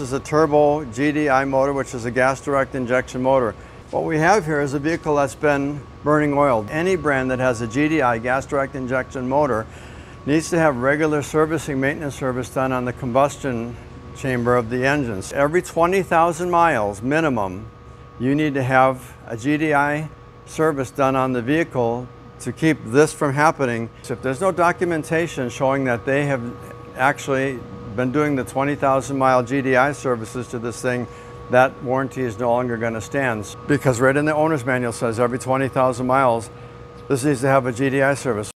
This is a turbo GDI motor, which is a gas direct injection motor. What we have here is a vehicle that's been burning oil. Any brand that has a GDI, gas direct injection motor, needs to have regular servicing, maintenance service done on the combustion chamber of the engines. Every 20,000 miles minimum, you need to have a GDI service done on the vehicle to keep this from happening. So if there's no documentation showing that they have actually been doing the 20,000 mile GDI services to this thing, that warranty is no longer going to stand, because right in the owner's manual says every 20,000 miles, this needs to have a GDI service.